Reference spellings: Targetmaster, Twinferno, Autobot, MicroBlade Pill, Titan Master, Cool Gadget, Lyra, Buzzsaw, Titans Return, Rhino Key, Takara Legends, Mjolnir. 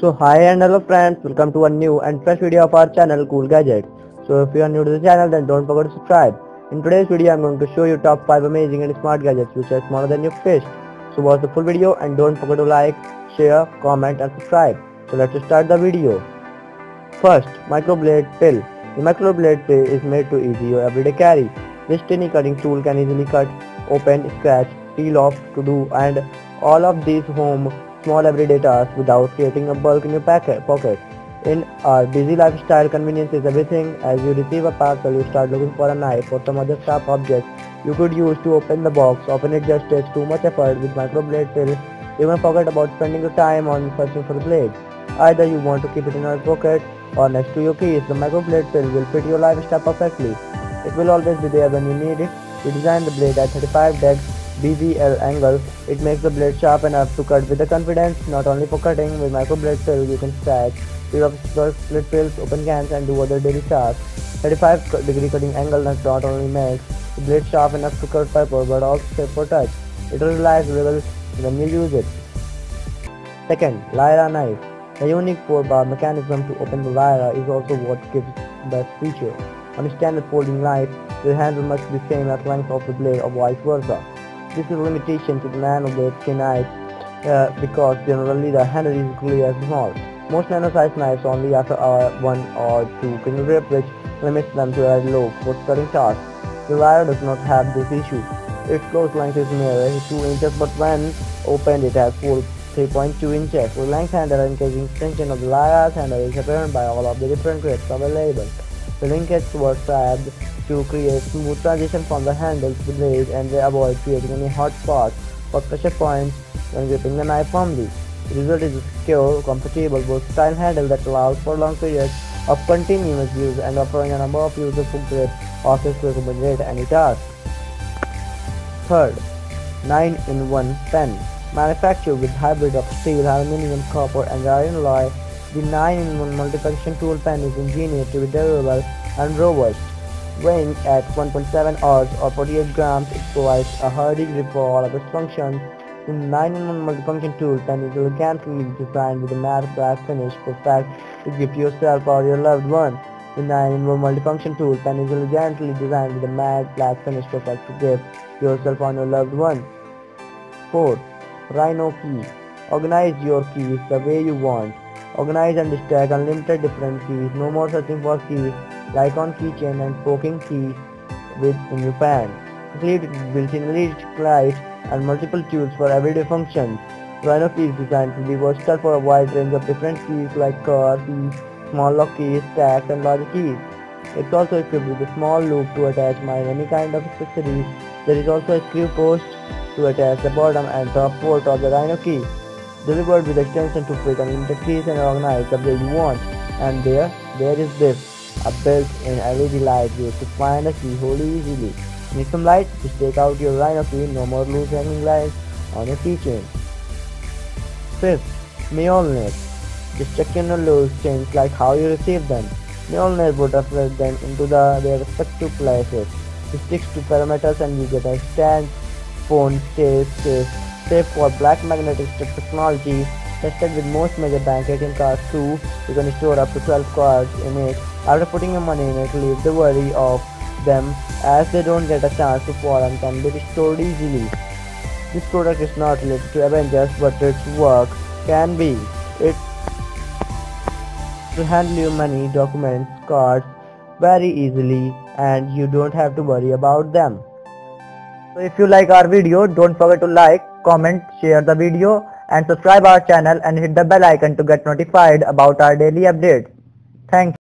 So hi and hello friends, welcome to a new and fresh video of our channel Cool Gadget. So if you are new to the channel, then don't forget to subscribe. In today's video I am going to show you top 5 amazing and smart gadgets which are smaller than your fist. So watch the full video and don't forget to like, share, comment and subscribe. So let's start the video. First, MicroBlade Pill. The MicroBlade Pill is made to easy your everyday carry. This tiny cutting tool can easily cut, open, scratch, peel off, to do and all of these home small everyday tasks without creating a bulk in your pocket. In our busy lifestyle, convenience is everything. As you receive a parcel, you start looking for a knife or some other sharp object you could use to open the box. Often it just takes too much effort. With MicroBlade Pill, you may forget about spending your time on searching for the blade. Either you want to keep it in your pocket or next to your keys. The MicroBlade Pill will fit your lifestyle perfectly. It will always be there when you need it. We designed the blade at 35 degrees BVL angle. It makes the blade sharp enough to cut with the confidence. Not only for cutting, with MicroBlade Pill you can scratch, peel off, split pills, open cans and do other daily tasks. 35 degree cutting angle not only makes the blade sharp enough to cut paper but also safe for touch. It will relax when you use it. Second, Lyra knife. The unique 4-bar mechanism to open the Lyra is also what gives best feature. On a standard folding knife, your handle must be same at length of the blade or vice versa. This is a limitation to the nano-blade thin knives because generally the handle is equally as small. Most nano-sized knives only after one or two fingertips, which limits them to a low for cutting tasks. The Lyra does not have this issue. Its close length is merely 2 inches, but when opened it has full 3.2 inches. The length handle and casing extension of the Lyra's handle is apparent by all of the different grips available. The linkage were stabbed to create smooth transition from the handle to the blade, and they avoid creating any hot spots or pressure points when gripping the knife firmly. The result is a secure, comfortable, versatile handle that allows for long periods of continuous use and offering a number of useful grips options to accommodate any task. Third, 9-in-1 pen. Manufactured with hybrid of steel, aluminum, copper and iron alloy, the 9-in-1 multifunction tool pen is engineered to be durable and robust. Weighing at 1.7 oz or 48 grams, it provides a hardy grip for all of its functions. The 9-in-1 multifunction tool pen is elegantly designed with a matte black finish, perfect to grip yourself or your loved one. The 9-in-1 multifunction tool pen is elegantly designed with a matte black finish, perfect to grip yourself or your loved one. 4. Rhino Key. Organize your keys the way you want. Organize and stack unlimited different keys. No more searching for keys like on keychain and poking keys within your pan. Complete built-in light and multiple tools for everyday functions. Rhino Key is designed to be versatile for a wide range of different keys like car keys, small lock keys, stacks and large keys. It's also equipped with a small loop to attach mine any kind of accessories. There is also a screw post to attach the bottom and top port of the Rhino Key. Delivered with extension to fit unlimited keys and organize the way you want. And there is this, a built-in LED light used to find a keyhole easily. Need some light? Just take out your Rhino Key, no more loose hanging lights on your keychain. 5th, Mjolnir. Just check your loose chains like how you receive them. Mjolnir would reflect them into their respective places. It sticks to parameters and you get a stand, phone, case. Safe for black magnetic strip technology, tested with most major bank ATM cards too. You can store up to 12 cards in it. After putting your money in it, leave the worry of them as they don't get a chance to fall and can be restored easily. This product is not related to Avengers, but its work can be. It's to handle your money, documents, cards very easily and you don't have to worry about them. So if you like our video, don't forget to like, comment, share the video and subscribe our channel and hit the bell icon to get notified about our daily updates. Thank you.